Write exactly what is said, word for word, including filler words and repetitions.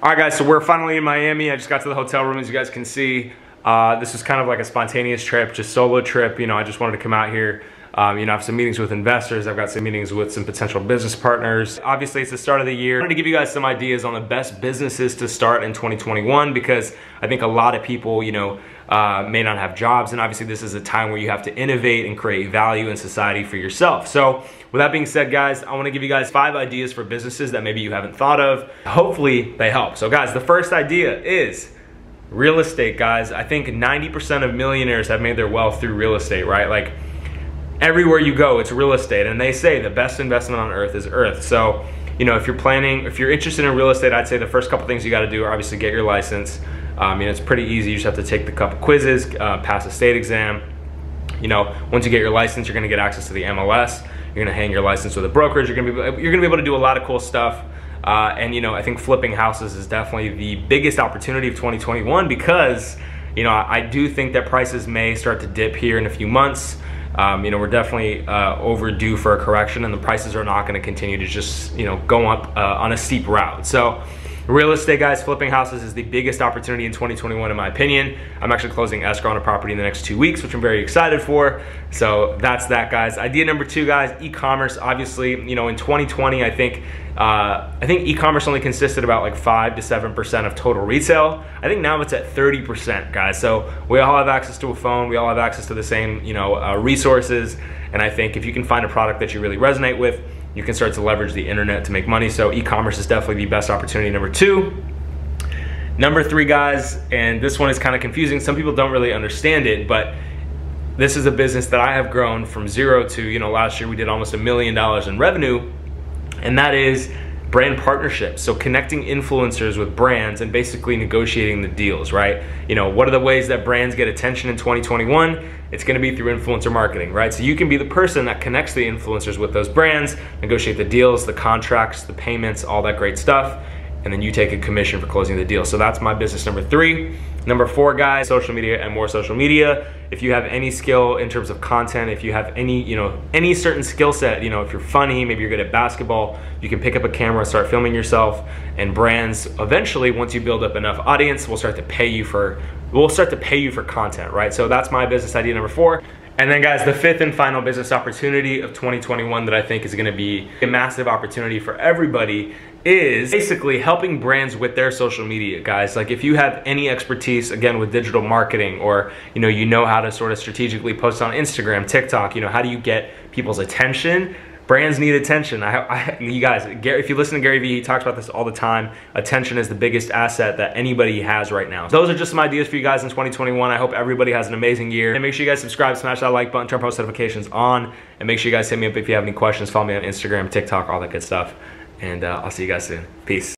All right, guys, so we're finally in Miami. I just got to the hotel room, as you guys can see. Uh, this was kind of like a spontaneous trip, just solo trip. You know, I just wanted to come out here. Um, you know, I have some meetings with investors. I've got some meetings with some potential business partners. Obviously, it's the start of the year. I wanted to give you guys some ideas on the best businesses to start in twenty twenty-one, because I think a lot of people, you know, uh, may not have jobs. And obviously, this is a time where you have to innovate and create value in society for yourself. So with that being said, guys, I want to give you guys five ideas for businesses that maybe you haven't thought of. Hopefully, they help. So guys, the first idea is real estate, guys. I think ninety percent of millionaires have made their wealth through real estate, right? Like, everywhere you go, it's real estate. And they say the best investment on earth is earth. So, you know, if you're planning, if you're interested in real estate, I'd say the first couple things you gotta do are obviously get your license. Um, you know, it's pretty easy. You just have to take the couple quizzes, uh, pass a state exam. You know, once you get your license, you're gonna get access to the M L S. You're gonna hang your license with a brokerage. You're gonna be, you're gonna be able to do a lot of cool stuff. Uh, and, you know, I think flipping houses is definitely the biggest opportunity of twenty twenty-one, because, you know, I, I do think that prices may start to dip here in a few months. Um, you know, we're definitely uh, overdue for a correction, and the prices are not going to continue to just, you know, go up uh, on a steep route. So real estate, guys, flipping houses is the biggest opportunity in twenty twenty-one, in my opinion. I'm actually closing escrow on a property in the next two weeks, which I'm very excited for. So that's that, guys. Idea number two, guys, e-commerce. Obviously, you know, in twenty twenty, I think uh, I think e-commerce only consisted about like five to seven percent of total retail. I think now it's at thirty percent, guys. So we all have access to a phone. We all have access to the same, you know, uh, resources. And I think if you can find a product that you really resonate with, you can start to leverage the internet to make money. So e-commerce is definitely the best opportunity, number two. Number three, guys, and this one is kind of confusing. Some people don't really understand it, but this is a business that I have grown from zero to, you know, last year we did almost a million dollars in revenue, and that is brand partnerships. So connecting influencers with brands and basically negotiating the deals, right? You know, what are the ways that brands get attention in twenty twenty-one? It's gonna be through influencer marketing, right? So you can be the person that connects the influencers with those brands, negotiate the deals, the contracts, the payments, all that great stuff, and then you take a commission for closing the deal. So that's my business number three. Number four, guys, social media and more social media. If you have any skill in terms of content, if you have any, you know, any certain skill set, you know, if you're funny, maybe you're good at basketball, you can pick up a camera, start filming yourself, and brands eventually, once you build up enough audience, will start to pay you for, will start to pay you for content, right? So that's my business idea number four. And then, guys, the fifth and final business opportunity of twenty twenty-one that I think is gonna be a massive opportunity for everybody is basically helping brands with their social media, guys. Like, if you have any expertise, again, with digital marketing, or, you know, you know how to sort of strategically post on Instagram, TikTok, you know, how do you get people's attention? Brands need attention. I, I, you guys, if you listen to Gary Vee, he talks about this all the time. Attention is the biggest asset that anybody has right now. Those are just some ideas for you guys in twenty twenty-one. I hope everybody has an amazing year. And make sure you guys subscribe, smash that like button, turn post notifications on, and make sure you guys hit me up if you have any questions. Follow me on Instagram, TikTok, all that good stuff. And uh, I'll see you guys soon. Peace.